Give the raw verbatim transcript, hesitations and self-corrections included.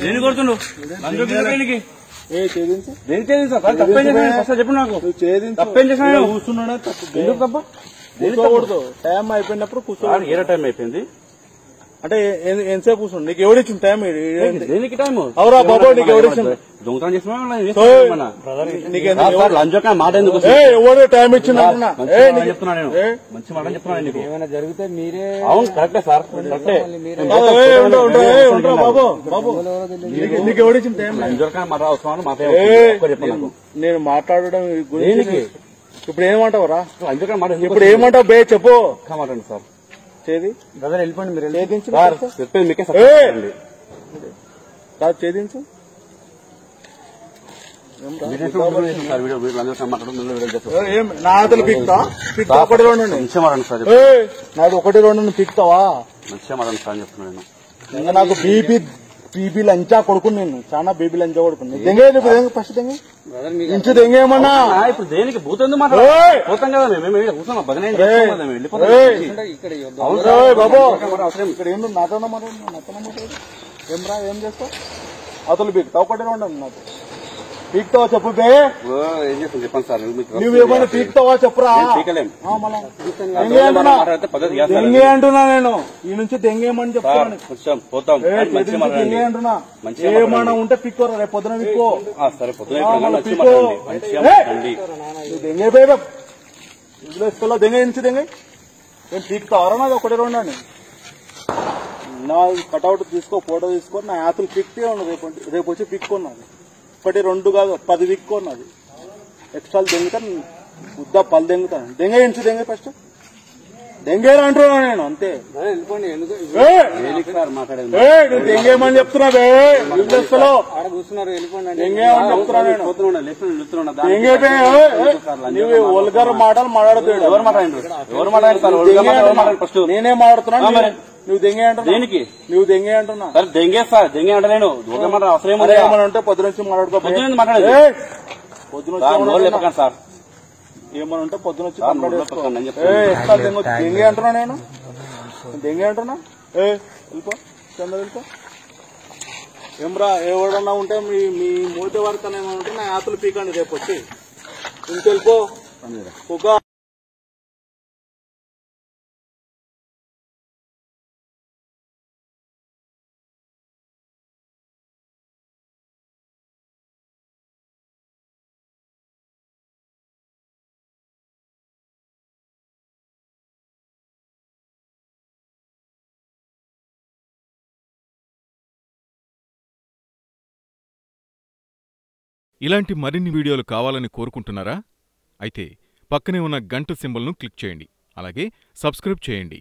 దేని కొడుతుండు లంజో గిలపేనికి ఏ చేదించా దేని చేదించా సార్ తప్పేం చేసాను ఫస్ట్ చెప్పు నాకు చేదించా తప్పేం చేసాను కూస్తున్నడా తప్పు ఎందుకు తప్ప దేని కొడుతో టైం అయిపోయినప్పుడు కూస్తున్నది ఏర టైం అయిపోయింది అంటే ఎంతసేపు కూస్తున్నా నీకు ఎవడి ఇచ్చిన టైం దేనికి టైం అవరా బాబా నీకు ఎవడి ఇచ్చిన దొంగతనం చేసామా బ్రదర్ నీకు సార్ లంజోక మాట ఎందుకు ఏ ఎవడో టైం ఇచ్చినా ఏ నీకు చెప్తున్నా నేను మంచి మాట చెప్తున్నా నీకు ఏమైనా జరిగితే మీరే అవును కరెక్టే సార్ కరెక్టే ఏ ఉండు ఉండు ఏ ఉండు బాబు బాబు నీకు ఎవడి ఇచ్చిన టైం లంజోక మాట అవసరం మాటే చెప్పు నేను మాట్లాడడం గురించి ఇప్పుడు ఏమంటావు రా లంజోక మాట ఇప్పుడు ఏమంటావు బే చెప్పు కామాటండి సార్ చేది బ్రదర్ వెళ్ళిపోండి మీరు చేయించు సార్ చెప్పేది మీకే సత్యండి కాదు చేయించు నా ఆతలు పీక్తా పీక్తా ఒకటి రెండు మంచిగా మారండి సార్ నాది ఒకటి రెండు పీక్తావా మంచిగా మారండి సార్ చెప్తున్నాను ఇంకా నాకు బీపీ బీపీ లంచా కొడుకుని నేను చాలా బీపీ లంచా కొడుకుని దెంగేది ఫస్ట్ దెంగే ఇంచు దెంగేమన్నా ఇప్పుడు దేనికి భూతం పోతాం కదా ఇక్కడ ఏం నాతో ఏం రా ఏం చేస్తావు అతను పీక్తా ఒకటే ఉండండి నాకు పీక్తావా చెప్పు బే ఏం చేస్తాను చెప్పండి సార్ నువ్వేమన్నా పీక్తావా చెప్పురా దెంగే అంటున్నా నేను ఈ నుంచి దెంగేమని చెప్తాను ఏమన్నా ఉంటే పిక్కోరా రేపు పొద్దున పిక్కో పిక్కో దెంగే బేబా ఇందులో దెంగే నుంచి దెంగే నేను పీక్తావరా నాది ఒకటే రెండండి నా కటౌట్ తీసుకో ఫోటో తీసుకో నా యాతులు పిక్తే ఉండదు రేపు రేపు వచ్చి పిక్కున్నాను ఒకటి రెండు కాదు పది విక్కు ఉన్నది ఎక్స్ట్రా దెంగుతాను ముద్ద పలు దెంగుతాను దెంగే ఇంచు దెంగే ఫస్ట్ దెంగేరా అంటున్నా నేను అంతే దెంగేమని చెప్తున్నా ఒలుగారు మాటలు మాట్లాడుతున్నాడు ఎవరు మాట్లాడారు ఫస్ట్ నేనే మాట్లాడుతున్నా నువ్వు దెంగే అంటున్నా దేనికి నువ్వు దెంగే అంటున్నా సరే దెంగే సార్ దెంగే అంటలేను అవసరం ఏమన్నా పొద్దున వచ్చి మాట్లాడుకోవచ్చు మాట్లాడదు పొద్దున సార్ ఏమన్నా ఉంటే పొద్దున వచ్చి దెంగే అంటున్నా నేను దెంగే అంటున్నా ఏ వెళ్ళిపో చంద వెళ్ళిపో ఏమ్రా ఎవడన్నా ఉంటే మీ మీ మోటి వరకు ఏమైనా ఉంటే నా యాతులు పీకండి రేపు వచ్చి ఇంకెళ్ళిపో ఒక ఇలాంటి మరిన్ని వీడియోలు కావాలని కోరుకుంటున్నారా? అయితే పక్కనే ఉన్న గంట సింబల్ను క్లిక్ చేయండి. అలాగే సబ్స్క్రైబ్ చేయండి.